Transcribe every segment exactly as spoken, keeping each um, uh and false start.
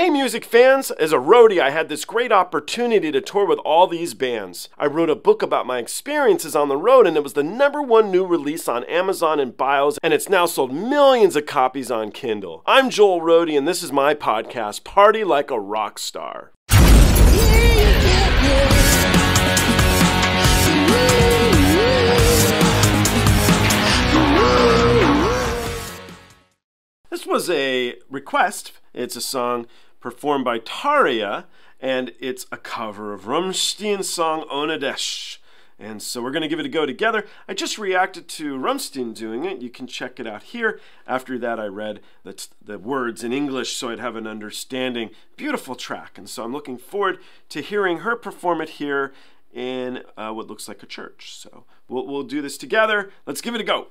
Hey music fans, as a roadie I had this great opportunity to tour with all these bands. I wrote a book about my experiences on the road and it was the number one new release on Amazon and BIOS and it's now sold millions of copies on Kindle. I'm Joel Roadie and this is my podcast, Party Like a Rockstar. This was a request. It's a song performed by Tarja, and it's a cover of Rammstein's song OHNE DICH. And so we're going to give it a go together. I just reacted to Rammstein doing it. You can check it out here. After that, I read the, the words in English so I'd have an understanding. Beautiful track. And so I'm looking forward to hearing her perform it here in uh, what looks like a church. So we'll, we'll do this together. Let's give it a go.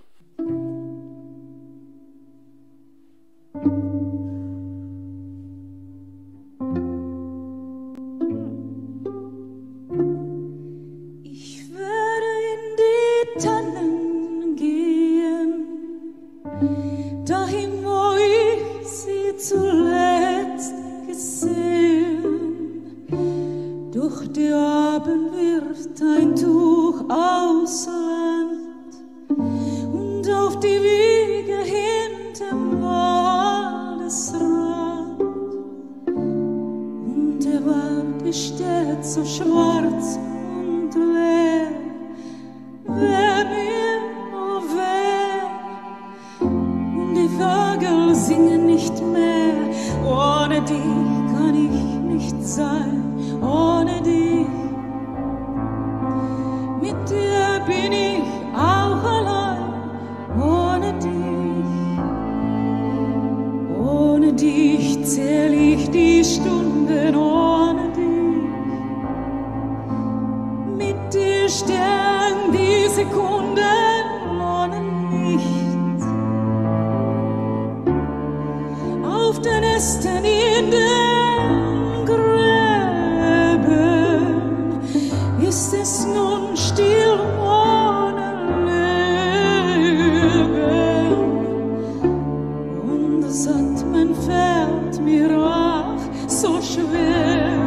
So schwarz und leer, wer mir nur weh, und die Vögel singen nicht mehr. Ohne dich kann ich nicht sein, ohne dich. Mit dir bin ich auch allein, ohne dich. Ohne dich zähl ich die Stunden, ohne dich. Stern die Sekunden ohne nicht auf den Ästen in den Gräben ist es nun still ohne Leben und das Atmen fällt mir auf so schwer.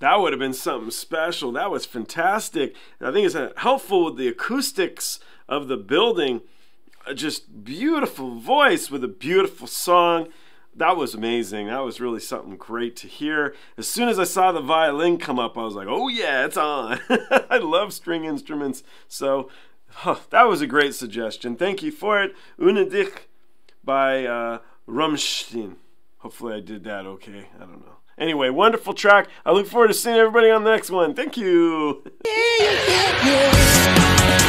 That would have been something special. That was fantastic. And I think it's helpful with the acoustics of the building. Just beautiful voice with a beautiful song. That was amazing. That was really something great to hear. As soon as I saw the violin come up, I was like, oh yeah, it's on. I love string instruments. So huh, that was a great suggestion. Thank you for it. OHNE DICH by uh, Rammstein. Hopefully I did that okay. I don't know. Anyway, wonderful track. I look forward to seeing everybody on the next one. Thank you. Yeah, yeah, yeah, yeah.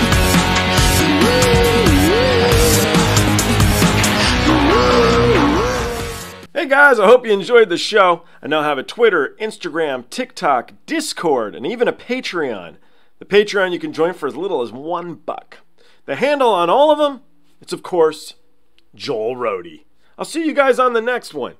Hey guys, I hope you enjoyed the show. I now have a Twitter, Instagram, TikTok, Discord, and even a Patreon. The Patreon you can join for as little as one buck. The handle on all of them, it's of course, Joel Rohde. I'll see you guys on the next one.